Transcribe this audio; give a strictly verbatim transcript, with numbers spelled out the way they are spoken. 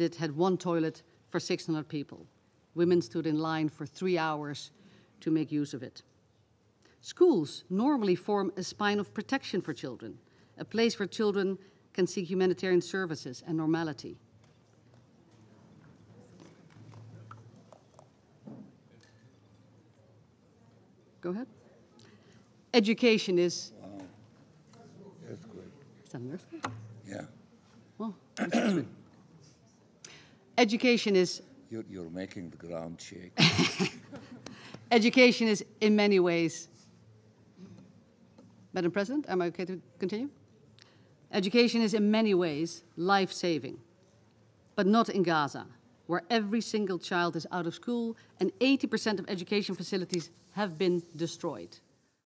that had one toilet for six hundred people. Women stood in line for three hours to make use of it. Schools normally form a spine of protection for children, a place where children can seek humanitarian services and normality. Go ahead. Education is... Wow. That's good. Is that an earthquake? Yeah. Well, that's good. Education is... You're, you're making the ground shake. Education is, in many ways... Madam President, am I okay to continue? Education is, in many ways, life-saving, but not in Gaza, where every single child is out of school and eighty percent of education facilities have been destroyed.